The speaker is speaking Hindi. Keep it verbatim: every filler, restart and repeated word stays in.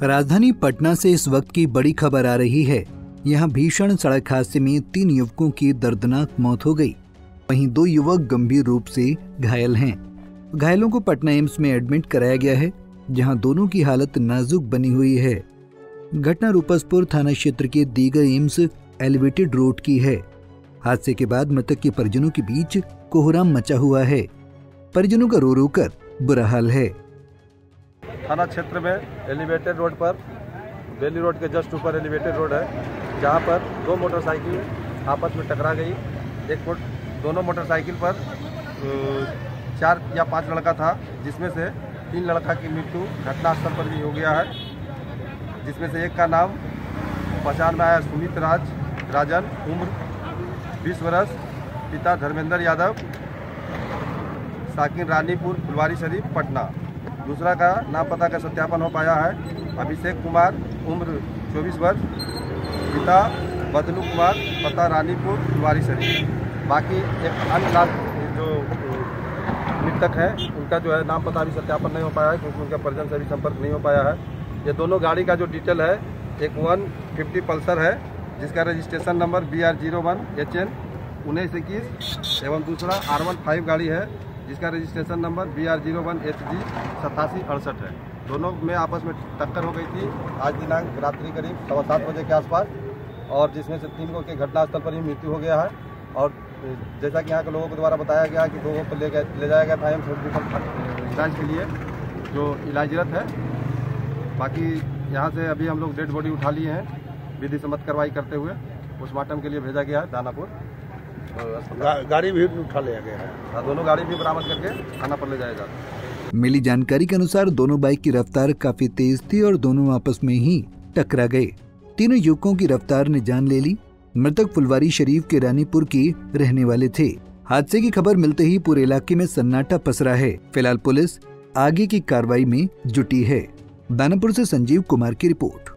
राजधानी पटना से इस वक्त की बड़ी खबर आ रही है। यहाँ भीषण सड़क हादसे में तीन युवकों की दर्दनाक मौत हो गई, वहीं दो युवक गंभीर रूप से घायल हैं। घायलों को पटना एम्स में एडमिट कराया गया है, जहां दोनों की हालत नाजुक बनी हुई है। घटना रूपसपुर थाना क्षेत्र के दीगर एम्स एलिवेटेड रोड की है। हादसे के बाद मृतक के परिजनों के बीच कोहराम मचा हुआ है। परिजनों का रो रो कर बुरा हाल है। थाना क्षेत्र में एलिवेटेड रोड पर, बेली रोड के जस्ट ऊपर एलिवेटेड रोड है, जहां पर दो मोटरसाइकिल आपस में टकरा गई। एक दोनों मोटरसाइकिल पर चार या पांच लड़का था, जिसमें से तीन लड़का की मृत्यु घटनास्थल पर भी हो गया है, जिसमें से एक का नाम पहचान में आया सुमित राज राजन, उम्र बीस वर्ष, पिता धर्मेंद्र यादव, साकिन रानीपुर, फुलवारी शरीफ, पटना। दूसरा का नाम पता का सत्यापन हो पाया है, अभिषेक कुमार, उम्र चौबीस वर्ष, पिता बदलू कुमार, पता रानीपुर, फुलवारी शरीफ। बाकी एक अन्य जो मृतक है, उनका जो है नाम पता भी सत्यापन नहीं हो पाया है, क्योंकि उनका परिजन से भी संपर्क नहीं हो पाया है। ये दोनों गाड़ी का जो डिटेल है, एक वन फिफ्टी पल्सर है, जिसका registration number B R zero one H N उन्नीस इक्कीस एवं दूसरा आर वन फाइव गाड़ी है, जिसका registration number B R zero one H G सतासी अड़सठ है। दोनों में आपस में टक्कर हो गई थी आज दिनांक रात्रि करीब सवा सात बजे के आसपास, और जिसमें से तीन लोगों के घटनास्थल पर ही मृत्यु हो गया है। और जैसा कि यहाँ के लोगों के द्वारा बताया गया कि लोगों को ले गए ले जाया गया था एम्स हॉस्पिटल इलाज के लिए, जो इलाजरत है। बाकी यहाँ से अभी हम लोग डेड बॉडी उठा लिए हैं, विधि सम्मत कार्रवाई करते हुए पोस्टमार्टम के लिए भेजा गया है दानापुर। गा, गाड़ी भी उठा लिया गया है, दोनों गाड़ी भी बरामद करके थाना पर ले जाया जाता। मिली जानकारी के अनुसार दोनों बाइक की रफ्तार काफी तेज थी और दोनों आपस में ही टकरा गए। तीनों युवकों की रफ्तार ने जान ले ली। मृतक फुलवारी शरीफ के रानीपुर की रहने वाले थे। हादसे की खबर मिलते ही पूरे इलाके में सन्नाटा पसरा है। फिलहाल पुलिस आगे की कार्रवाई में जुटी है। दानापुर से संजीव कुमार की रिपोर्ट।